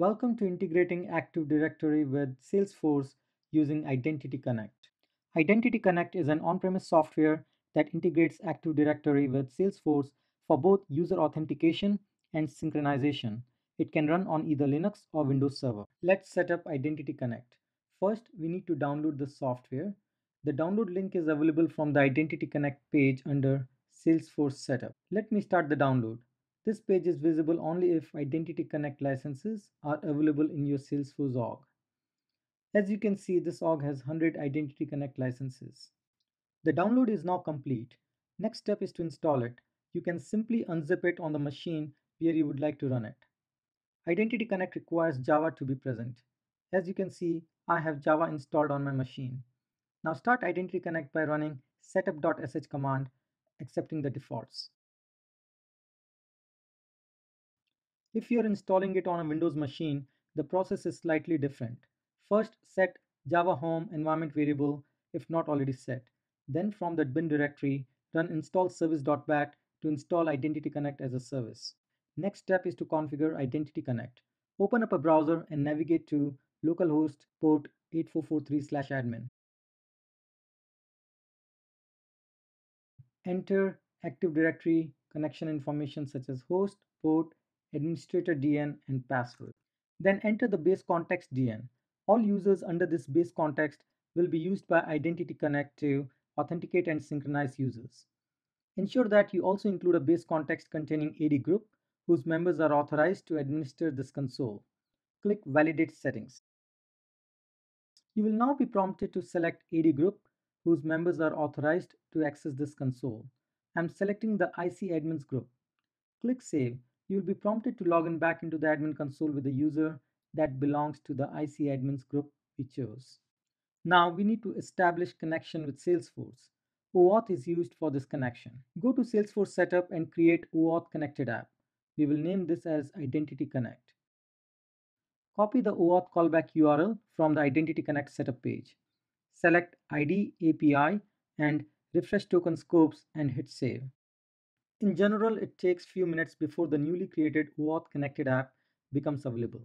Welcome to Integrating Active Directory with Salesforce using Identity Connect. Identity Connect is an on-premise software that integrates Active Directory with Salesforce for both user authentication and synchronization. It can run on either Linux or Windows Server. Let's set up Identity Connect. First, we need to download the software. The download link is available from the Identity Connect page under Salesforce Setup. Let me start the download. This page is visible only if Identity Connect licenses are available in your Salesforce org. As you can see, this org has 100 Identity Connect licenses. The download is now complete. Next step is to install it. You can simply unzip it on the machine where you would like to run it. Identity Connect requires Java to be present. As you can see, I have Java installed on my machine. Now start Identity Connect by running setup.sh command, accepting the defaults. If you are installing it on a Windows machine, the process is slightly different. First, set Java home environment variable if not already set. Then from the bin directory, run install service.bat to install Identity Connect as a service. Next step is to configure Identity Connect. Open up a browser and navigate to localhost port 8443/admin. Enter Active Directory connection information such as host, port, administrator DN and password. Then enter the base context DN. All users under this base context will be used by Identity Connect to authenticate and synchronize users. Ensure that you also include a base context containing AD group whose members are authorized to administer this console. Click Validate Settings. You will now be prompted to select AD group whose members are authorized to access this console. I'm selecting the IC admins group. Click Save. You will be prompted to log in back into the admin console with the user that belongs to the IC admins group we chose. Now we need to establish connection with Salesforce. OAuth is used for this connection. Go to Salesforce Setup and create OAuth connected app. We will name this as Identity Connect. Copy the OAuth callback URL from the Identity Connect setup page. Select ID, API, and refresh token scopes and hit save. In general, it takes few minutes before the newly created OAuth connected app becomes available.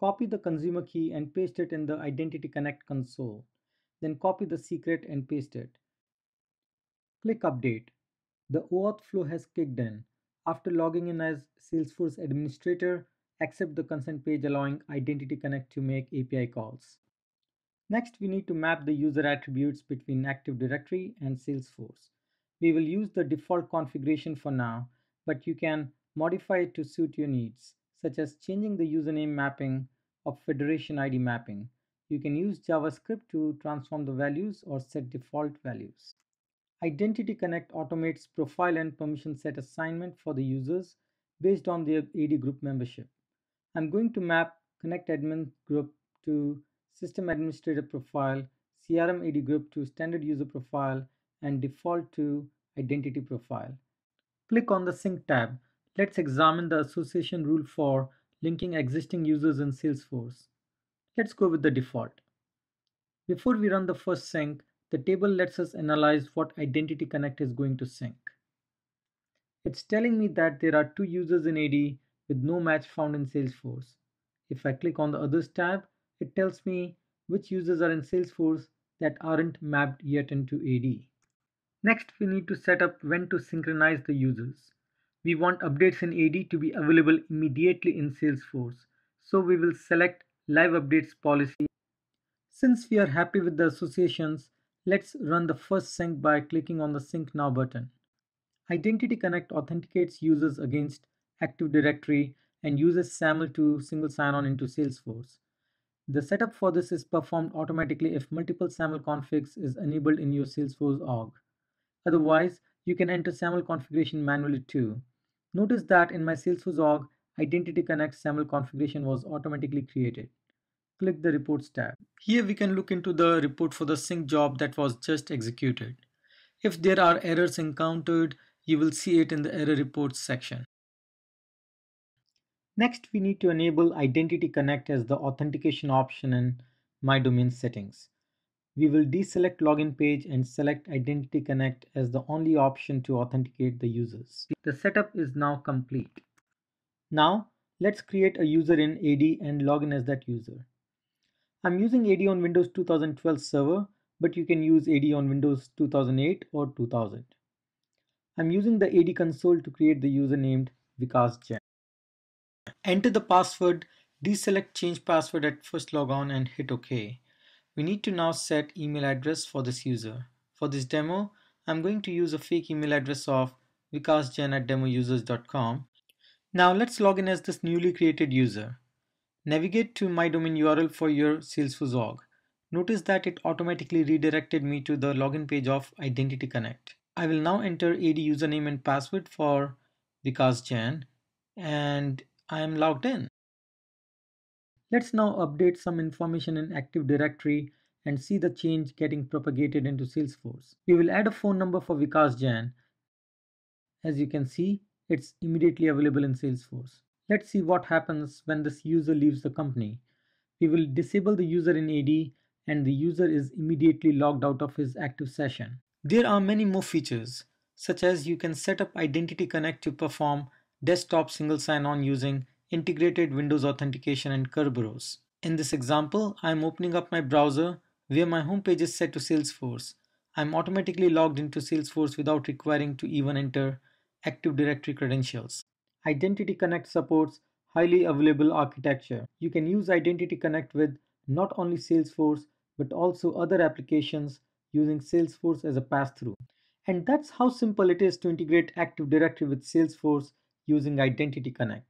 Copy the consumer key and paste it in the Identity Connect console. Then copy the secret and paste it. Click Update. The OAuth flow has kicked in. After logging in as Salesforce administrator, accept the consent page allowing Identity Connect to make API calls. Next, we need to map the user attributes between Active Directory and Salesforce. We will use the default configuration for now, but you can modify it to suit your needs, such as changing the username mapping or federation ID mapping. You can use JavaScript to transform the values or set default values. Identity Connect automates profile and permission set assignment for the users based on their AD group membership. I'm going to map Connect Admin Group to System Administrator Profile, CRM AD Group to Standard User Profile, and default to Identity Profile. Click on the Sync tab. Let's examine the association rule for linking existing users in Salesforce. Let's go with the default. Before we run the first sync, the table lets us analyze what Identity Connect is going to sync. It's telling me that there are two users in AD with no match found in Salesforce. If I click on the Others tab, it tells me which users are in Salesforce that aren't mapped yet into AD. Next, we need to set up when to synchronize the users. We want updates in AD to be available immediately in Salesforce, so we will select Live Updates policy. Since we are happy with the associations, let's run the first sync by clicking on the Sync Now button. Identity Connect authenticates users against Active Directory and uses SAML to single sign-on into Salesforce. The setup for this is performed automatically if multiple SAML configs is enabled in your Salesforce org. Otherwise, you can enter SAML configuration manually too. Notice that in my Salesforce org, Identity Connect SAML configuration was automatically created. Click the Reports tab. Here we can look into the report for the sync job that was just executed. If there are errors encountered, you will see it in the Error Reports section. Next, we need to enable Identity Connect as the authentication option in My Domain settings. We will deselect login page and select Identity Connect as the only option to authenticate the users. The setup is now complete. Now, Let's create a user in AD and log in as that user. I'm using AD on Windows 2012 server, but you can use AD on Windows 2008 or 2000. I'm using the AD console to create the user named Vikas Jain. Enter the password, deselect change password at first logon and hit OK. We need to now set email address for this user. For this demo, I'm going to use a fake email address of vikasjain@demousers.com. Now let's log in as this newly created user. Navigate to my domain URL for your Salesforce org. Notice that it automatically redirected me to the login page of Identity Connect. I will now enter AD username and password for Vikas Jain and I am logged in. Let's now update some information in Active Directory and see the change getting propagated into Salesforce. We will add a phone number for Vikas Jain. As you can see, it's immediately available in Salesforce. Let's see what happens when this user leaves the company. We will disable the user in AD and the user is immediately logged out of his active session. There are many more features, such as you can set up Identity Connect to perform desktop single sign-on using integrated Windows authentication and Kerberos. In this example, I'm opening up my browser where my homepage is set to Salesforce. I'm automatically logged into Salesforce without requiring to even enter Active Directory credentials. Identity Connect supports highly available architecture. You can use Identity Connect with not only Salesforce but also other applications using Salesforce as a pass-through. And that's how simple it is to integrate Active Directory with Salesforce using Identity Connect.